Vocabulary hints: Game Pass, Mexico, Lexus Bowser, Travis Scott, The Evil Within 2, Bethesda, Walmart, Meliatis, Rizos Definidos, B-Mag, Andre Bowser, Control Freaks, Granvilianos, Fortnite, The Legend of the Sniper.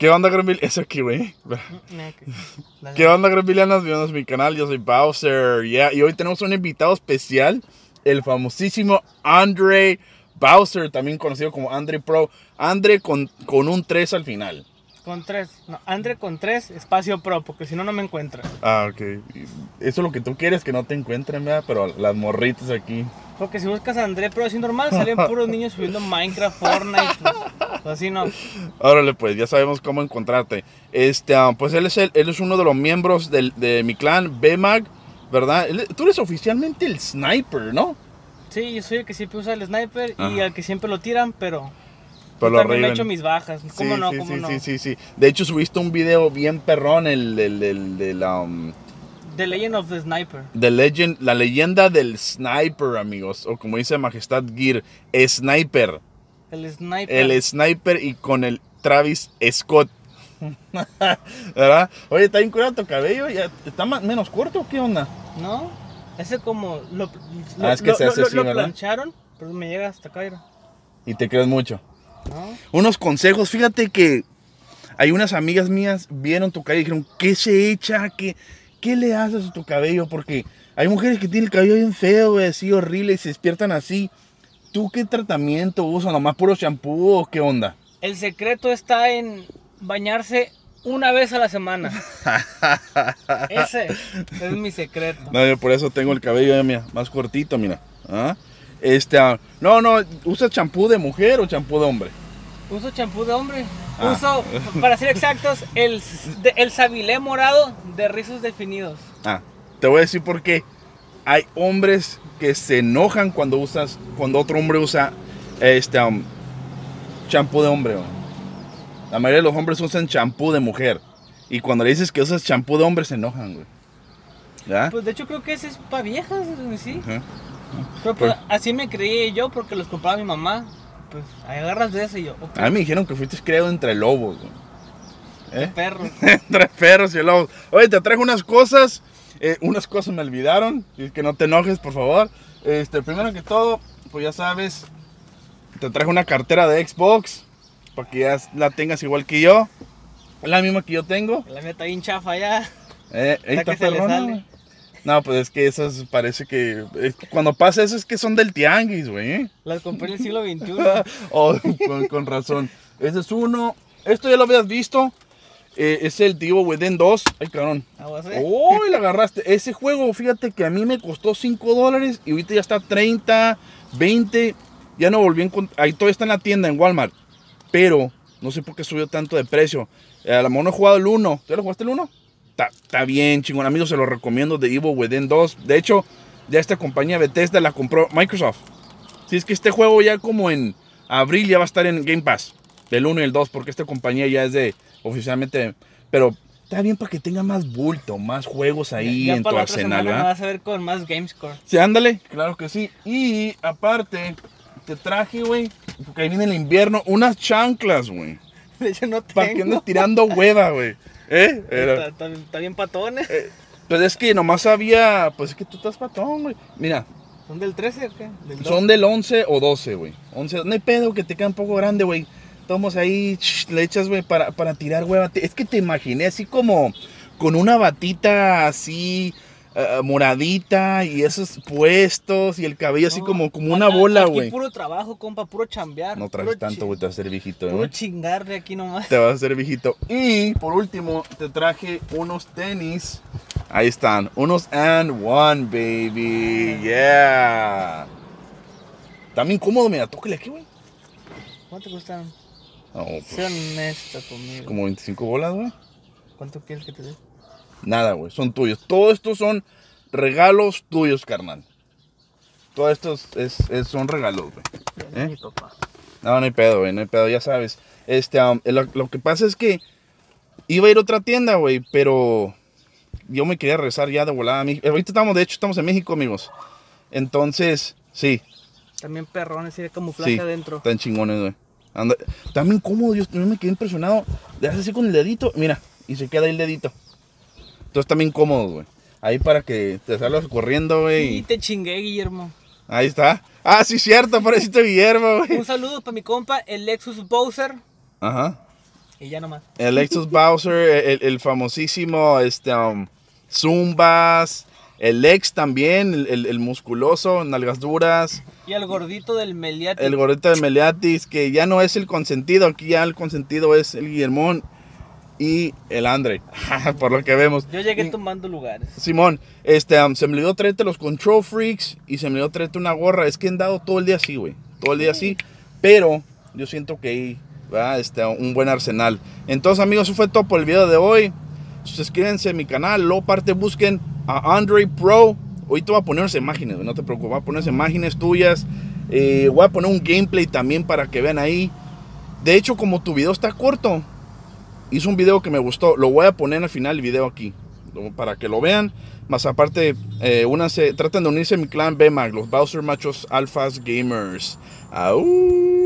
¿Qué onda, Granvilianos? Eso aquí, güey. ¿Qué onda, Granvilianos? Bienvenidos a mi canal, yo soy Bowser. Yeah. Y hoy tenemos un invitado especial, el famosísimo Andre Bowser, también conocido como Andre Pro. Andre con un 3 al final. Con 3. No, Andre con 3, espacio Pro, porque si no, no me encuentran. Ah, ok. Eso es lo que tú quieres, que no te encuentren, ¿verdad? Pero las morritas aquí. Porque si buscas a Andre Pro, así normal, salen puros niños subiendo Minecraft, Fortnite, así no. Órale, pues, ya sabemos cómo encontrarte. Pues él es uno de los miembros de mi clan, B-Mag, ¿verdad? Tú eres oficialmente el sniper, ¿no? Sí, yo soy el que siempre usa el sniper. Ajá. Y al que siempre lo tiran, pero yo también me he hecho mis bajas. ¿Cómo sí, no? ¿Cómo sí, no? Sí, sí, sí. De hecho, subiste un video bien perrón, The Legend of the Sniper. La leyenda del sniper, amigos. O como dice Majestad Gear, Sniper. El sniper y con el Travis Scott. ¿Verdad? Oye, ¿está bien curado tu cabello? ¿Ya está menos corto o qué onda? No, ese como... Lo plancharon, pero me llega hasta acá, mira. ¿Y te crees mucho? No. Unos consejos. Fíjate que hay unas amigas mías vieron tu cabello y dijeron, ¿qué se echa? ¿Qué le haces a tu cabello? Porque hay mujeres que tienen el cabello bien feo, así horrible, y se despiertan así. ¿Tú qué tratamiento usas? ¿Nomás puro shampoo o qué onda? El secreto está en bañarse una vez a la semana. Ese es mi secreto. No, yo por eso tengo el cabello, mira, más cortito, mira. ¿Ah? ¿Usas champú de mujer o champú de hombre? Uso champú de hombre. Ah. Uso, para ser exactos, el sabilé morado de Rizos Definidos. Ah, te voy a decir por qué. Hay hombres que se enojan cuando otro hombre usa champú de hombre. La mayoría de los hombres usan champú de mujer. Y cuando le dices que usas champú de hombre, se enojan, güey. ¿Ya? Pues de hecho creo que ese es para viejas, sí. Uh-huh. Pero pues, así me creí yo porque los compraba mi mamá. Pues agarras de ese y yo. Okay. A mí me dijeron que fuiste creado entre lobos. Entre perros. Entre perros y lobos. Oye, te traigo unas cosas. Unas cosas me olvidaron. Si es que no te enojes, por favor. Primero que todo, pues ya sabes, te traigo una cartera de Xbox. Para que ya la tengas igual que yo. Es la misma que yo tengo. La mía está bien chafa ya. Está perrona. No, pues es que esas parece que... cuando pasa eso es que son del tianguis, güey. Las compré en el siglo XXI. Oh, con razón. Ese es uno. Esto ya lo habías visto. Es el The Evil Within 2. Ay, carón. Oh, y la agarraste. Ese juego, fíjate que a mí me costó $5. Y ahorita ya está 30, 20. Ya no volví a encontrar. Ahí todavía está en la tienda, en Walmart. Pero no sé por qué subió tanto de precio. A lo mejor no he jugado el 1. ¿Tú ya lo jugaste el 1? Está bien, chingón, amigos, se los recomiendo, The Evil Within 2. De hecho, ya esta compañía Bethesda la compró Microsoft. Si es que este juego ya como en abril ya va a estar en Game Pass, el 1 y el 2, porque esta compañía ya es de oficialmente... Pero está bien para que tenga más bulto, más juegos ahí ya en tu arsenal, ¿verdad? Vas a ver con más GameScore. Sí, ándale, claro que sí. Y aparte, te traje, güey, porque ahí viene el invierno, unas chanclas, güey. Yo no tengo. Para que andes tirando hueva, güey. Está bien patón, Pero es que nomás había... Pues es que tú estás patón, güey. Mira. ¿Son del 13 o qué? Son del 11 o 12, güey. 11, no hay pedo que te queda un poco grande, güey. Tomos ahí, le echas, güey, para tirar, güey. Es que te imaginé así como... Con una batita así... moradita y esos puestos y el cabello así como una bola, güey. Puro trabajo, compa, puro chambear. No traes tanto, güey, te vas a hacer viejito. Puro chingar de aquí nomás. Te vas a hacer viejito. Y por último, te traje unos tenis. Ahí están, unos and one, baby. Yeah. También cómodo, mira, tócale aquí, güey. ¿Cuánto costaron? No, pues, sé honesta conmigo. Como 25 bolas, güey. ¿Cuánto quieres que te dé? Nada, güey, son tuyos. Todos estos son regalos tuyos, carnal. Todos estos son regalos, güey. ¿Eh? No hay pedo, güey, no hay pedo, ya sabes. Lo que pasa es que iba a ir a otra tienda, güey, pero yo me quería regresar ya de volada a México. Ahorita estamos en México, amigos. Entonces, sí. También perrones y de camuflaje adentro. Están chingones, güey. Anda. También cómodo, yo me quedé impresionado. Le haces así con el dedito, mira, y se queda ahí el dedito. Entonces también cómodos, güey. Ahí para que te salgas corriendo, güey. Y te chingué, Guillermo. Ahí está. Ah, sí, cierto, pareciste Guillermo, güey. Un saludo para mi compa, el Lexus Bowser. Ajá. Y ya nomás. El Lexus Bowser, el famosísimo Zumbas, el Lex también, el musculoso, nalgas duras. Y el gordito del Meliatis. El gordito del Meliatis, que ya no es el consentido, aquí ya el consentido es el Guillermón y el Andre, por lo que vemos. Yo llegué tomando lugares. Simón, se me olvidó traerte los Control Freaks y se me olvidó traerte una gorra. Es que han dado todo el día así, güey. Todo el día así, pero yo siento que hay un buen arsenal. Entonces, amigos, eso fue todo por el video de hoy. Suscríbanse a mi canal, luego parte busquen a Andre Pro. Hoy te voy a poner unas imágenes, no te preocupes, voy a poner imágenes tuyas. Voy a poner un gameplay también para que vean ahí. De hecho, como tu video está corto, hice un video que me gustó, lo voy a poner al final del video aquí, para que lo vean. Más aparte, traten de unirse a mi clan B-Mag, los Bowser Machos Alphas Gamers. ¡Au!